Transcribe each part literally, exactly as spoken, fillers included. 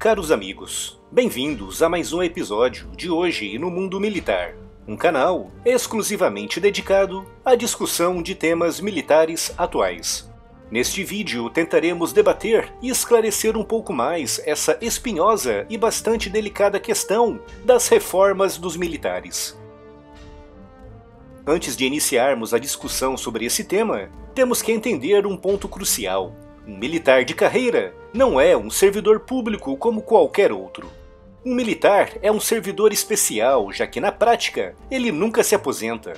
Caros amigos, bem-vindos a mais um episódio de Hoje no Mundo Militar, um canal exclusivamente dedicado à discussão de temas militares atuais. Neste vídeo tentaremos debater e esclarecer um pouco mais essa espinhosa e bastante delicada questão das reformas dos militares. Antes de iniciarmos a discussão sobre esse tema, temos que entender um ponto crucial. Um militar de carreira não é um servidor público como qualquer outro. Um militar é um servidor especial, já que na prática ele nunca se aposenta.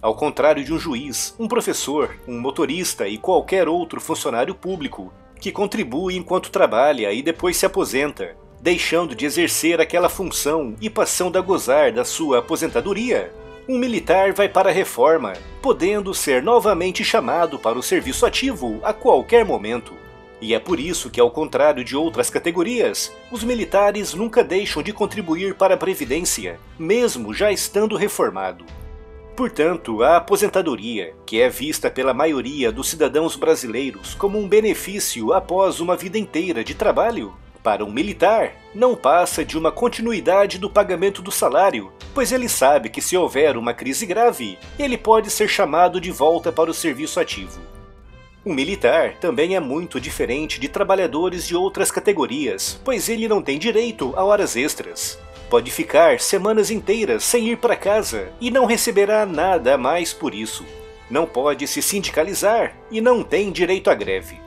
Ao contrário de um juiz, um professor, um motorista e qualquer outro funcionário público que contribui enquanto trabalha e depois se aposenta, deixando de exercer aquela função e passando a gozar da sua aposentadoria, um militar vai para a reforma, podendo ser novamente chamado para o serviço ativo a qualquer momento. E é por isso que, ao contrário de outras categorias, os militares nunca deixam de contribuir para a Previdência, mesmo já estando reformado. Portanto, a aposentadoria, que é vista pela maioria dos cidadãos brasileiros como um benefício após uma vida inteira de trabalho, para um militar, não passa de uma continuidade do pagamento do salário, pois ele sabe que se houver uma crise grave, ele pode ser chamado de volta para o serviço ativo. O militar também é muito diferente de trabalhadores de outras categorias, pois ele não tem direito a horas extras. Pode ficar semanas inteiras sem ir para casa e não receberá nada a mais por isso. Não pode se sindicalizar e não tem direito à greve.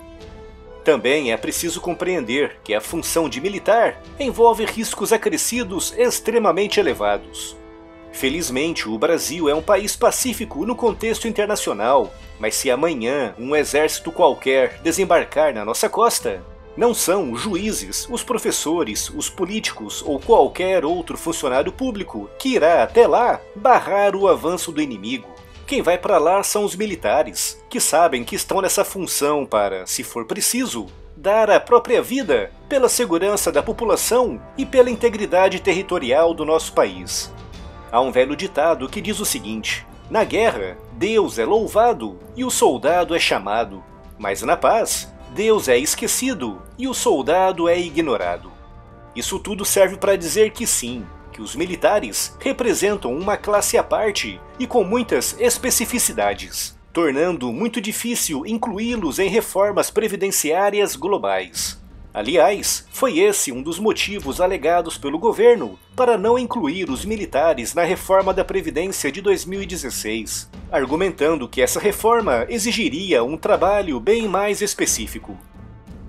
Também é preciso compreender que a função de militar envolve riscos acrescidos extremamente elevados. Felizmente, o Brasil é um país pacífico no contexto internacional, mas se amanhã um exército qualquer desembarcar na nossa costa, não são os juízes, os professores, os políticos ou qualquer outro funcionário público que irá até lá barrar o avanço do inimigo. Quem vai para lá são os militares, que sabem que estão nessa função para, se for preciso, dar a própria vida pela segurança da população e pela integridade territorial do nosso país. Há um velho ditado que diz o seguinte: na guerra, Deus é louvado e o soldado é chamado, mas na paz, Deus é esquecido e o soldado é ignorado. Isso tudo serve para dizer que sim, que os militares representam uma classe à parte e com muitas especificidades, tornando muito difícil incluí-los em reformas previdenciárias globais. Aliás, foi esse um dos motivos alegados pelo governo para não incluir os militares na reforma da Previdência de dois mil e dezesseis, argumentando que essa reforma exigiria um trabalho bem mais específico.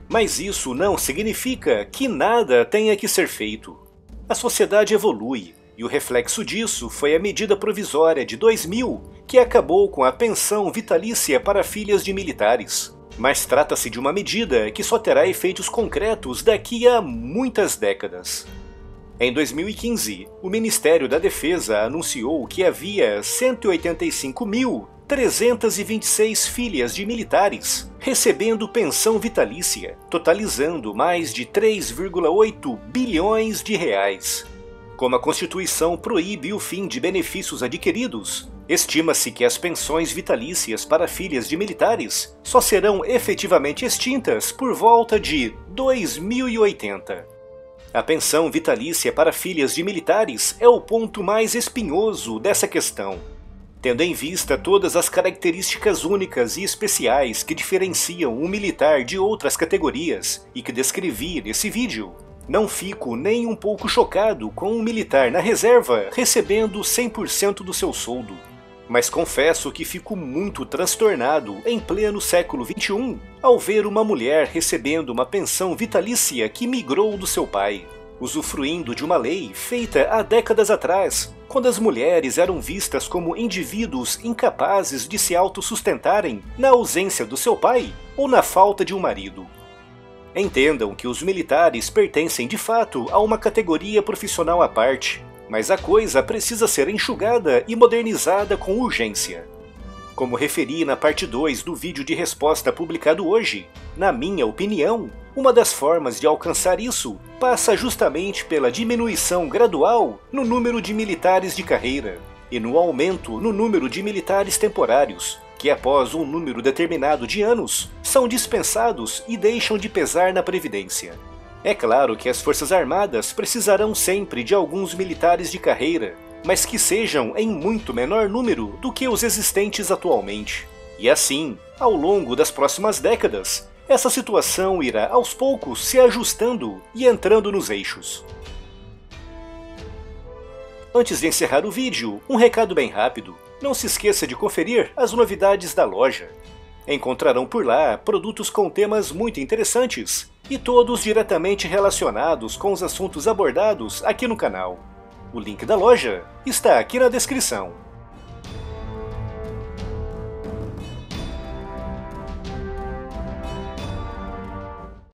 Mas isso não significa que nada tenha que ser feito. A sociedade evolui, e o reflexo disso foi a medida provisória de dois mil, que acabou com a pensão vitalícia para filhas de militares. Mas trata-se de uma medida que só terá efeitos concretos daqui a muitas décadas. Em dois mil e quinze, o Ministério da Defesa anunciou que havia cento e oitenta e cinco mil trezentas e vinte e seis filhas de militares recebendo pensão vitalícia, totalizando mais de três vírgula oito bilhões de reais. Como a Constituição proíbe o fim de benefícios adquiridos, estima-se que as pensões vitalícias para filhas de militares só serão efetivamente extintas por volta de dois mil e oitenta. A pensão vitalícia para filhas de militares é o ponto mais espinhoso dessa questão. Tendo em vista todas as características únicas e especiais que diferenciam um militar de outras categorias e que descrevi nesse vídeo, não fico nem um pouco chocado com um militar na reserva recebendo cem por cento do seu soldo. Mas confesso que fico muito transtornado em pleno século vinte e um ao ver uma mulher recebendo uma pensão vitalícia que migrou do seu pai, usufruindo de uma lei feita há décadas atrás, quando as mulheres eram vistas como indivíduos incapazes de se autossustentarem na ausência do seu pai ou na falta de um marido. Entendam que os militares pertencem de fato a uma categoria profissional à parte, mas a coisa precisa ser enxugada e modernizada com urgência. Como referi na parte dois do vídeo de resposta publicado hoje, na minha opinião, uma das formas de alcançar isso passa justamente pela diminuição gradual no número de militares de carreira e no aumento no número de militares temporários, que após um número determinado de anos, são dispensados e deixam de pesar na Previdência. É claro que as Forças Armadas precisarão sempre de alguns militares de carreira, mas que sejam em muito menor número do que os existentes atualmente. E assim, ao longo das próximas décadas, essa situação irá aos poucos se ajustando e entrando nos eixos. Antes de encerrar o vídeo, um recado bem rápido. Não se esqueça de conferir as novidades da loja. Encontrarão por lá produtos com temas muito interessantes e todos diretamente relacionados com os assuntos abordados aqui no canal. O link da loja está aqui na descrição.